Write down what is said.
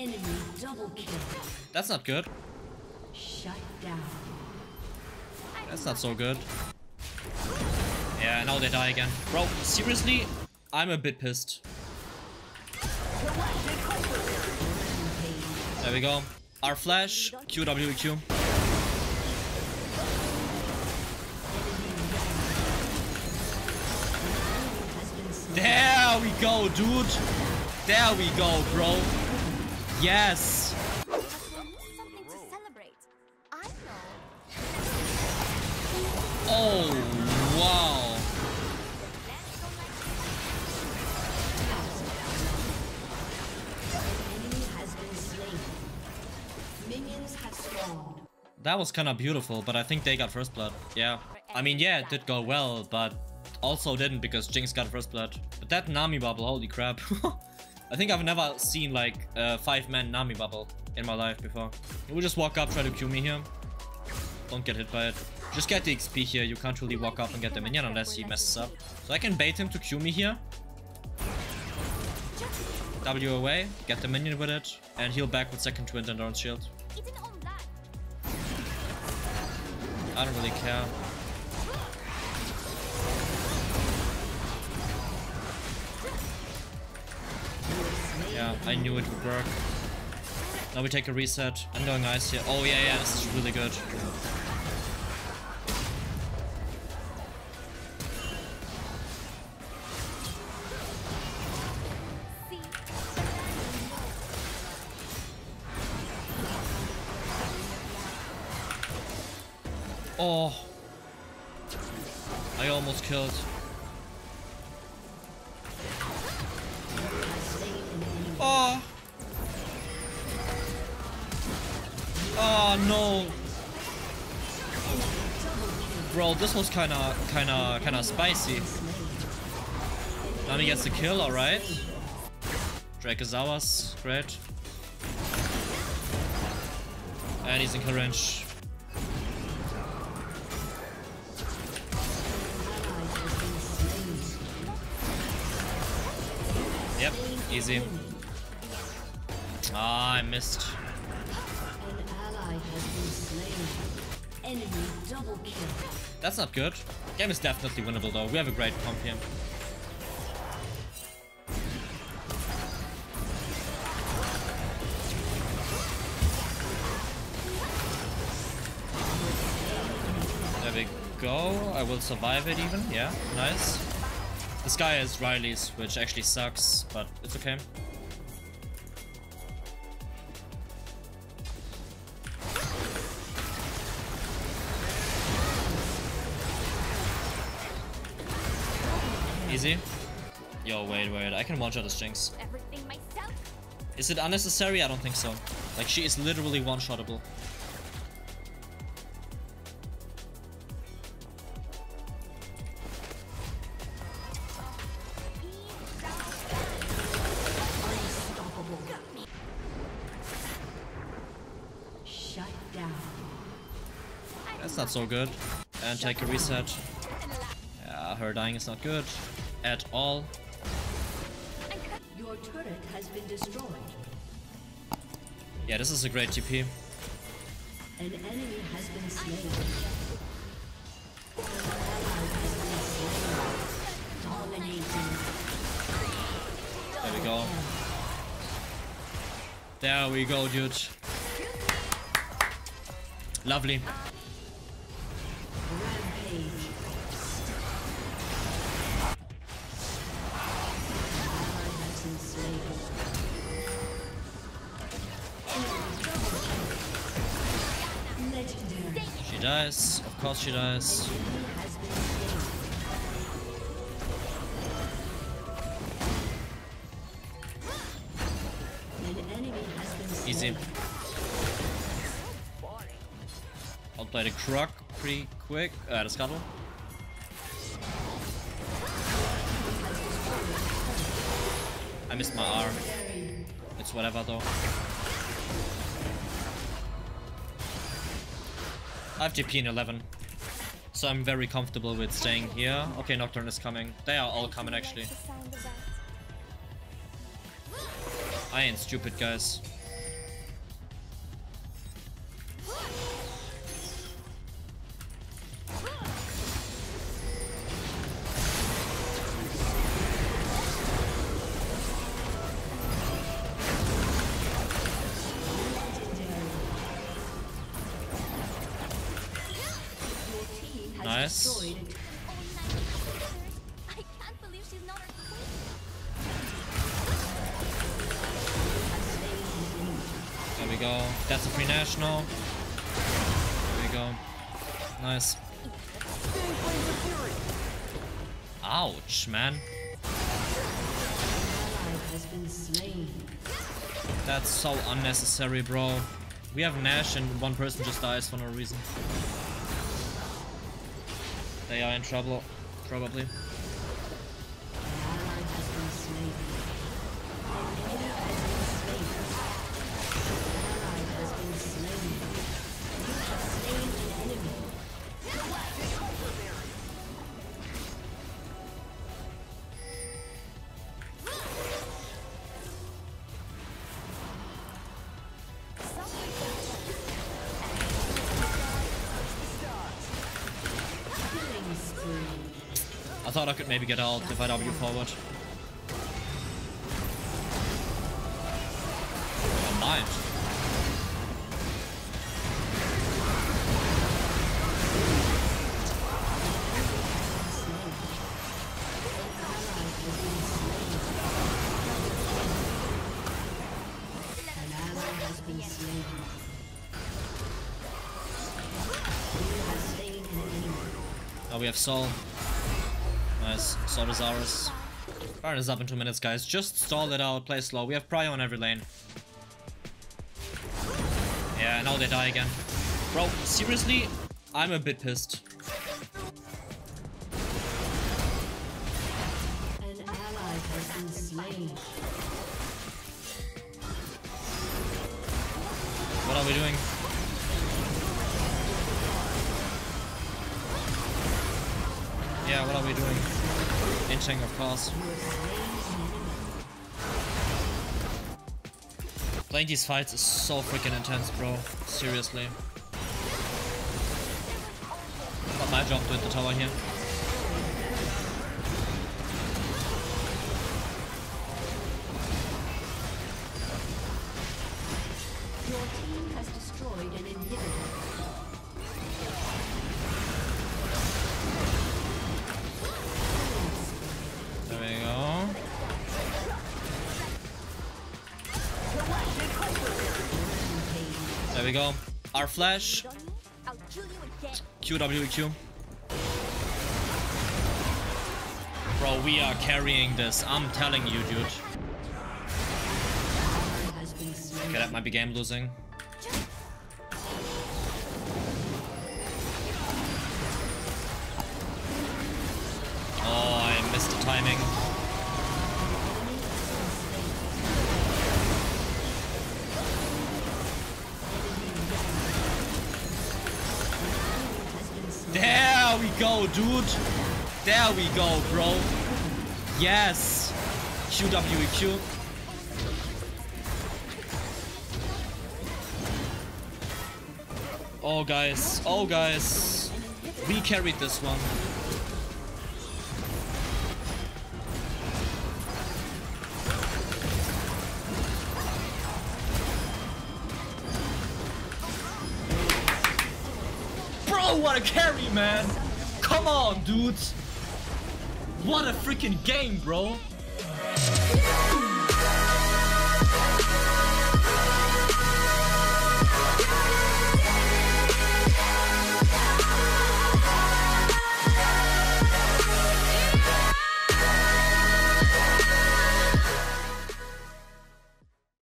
Enemy double kill. That's not good. Shut down. That's not so good. Yeah, now they die again. Bro, seriously, I'm a bit pissed. There we go. Our flash, QWEQ. There we go, dude. There we go, bro. Yes. Oh, wow. That was kind of beautiful, but I think they got first blood. Yeah. I mean, yeah, it did go well, but also didn't because Jinx got first blood. But that Nami bubble, holy crap. I think I've never seen like a 5-man Nami bubble in my life before. You will just walk up, try to Q me here. Don't get hit by it. Just get the XP here. You can't really walk up and get the minion unless he messes up. So I can bait him to Q me here. W away, get the minion with it, and heal back with second twin and orange shield. I don't really care. Yeah, I knew it would work. Now we take a reset. I'm going ice here. Oh yeah, yeah, this is really good. Oh, I almost killed. Oh. Oh no. Bro, this was kinda spicy. Nami gets the kill, alright. Drake is ours, great. And he's in kill range. Yep, easy. Ah, I missed. That's not good. Game is definitely winnable though. We have a great pump here. There we go. I will survive it even. Yeah, nice. This guy has Riley's, which actually sucks, but it's okay. Easy. Yo, wait. I can one-shot this Jinx. Is it unnecessary? I don't think so. Like, she is literally one-shottable. Shut down. That's not so good. And take a reset. Yeah, her dying is not good. At all. Your turret has been destroyed. Yeah, this is a great TP. An enemy has been slain. There we go. There we go, dude. Lovely. She dies, of course she dies. Easy. I'll play the Croc pretty quick. The Scuttle. I missed my arm. It's whatever though. I have TP in 11, so I'm very comfortable with staying here. Okay, Nocturne is coming. They are all coming, actually. I ain't stupid, guys. Yes. There we go. That's a free national. There we go. Nice. Ouch, man. That's so unnecessary, bro. We have Nash and one person just dies for no reason. They are in trouble, probably. I thought I could maybe get out if I W forward. I might. Oh, we have Sol. Nice. Sol is ours. Baron is up in 2 minutes, guys. Just stall it out, play slow. We have Prio on every lane. Yeah, now they die again. Bro, seriously, I'm a bit pissed. An ally has been slain. What are we doing? Yeah, what are we doing? Inching, of course. Playing these fights is so freaking intense, bro. Seriously. Not my job to hit the tower here. Your team has destroyed an inhibitor. There we go. Our flash. QWEQ. Bro, we are carrying this. I'm telling you, dude. Okay, that might be game losing. Oh, I missed the timing. There we go, dude. There we go, bro. Yes. QWEQ. Oh, guys. Oh, guys. We carried this one. What a carry, man. Come on, dudes. What a freaking game, bro.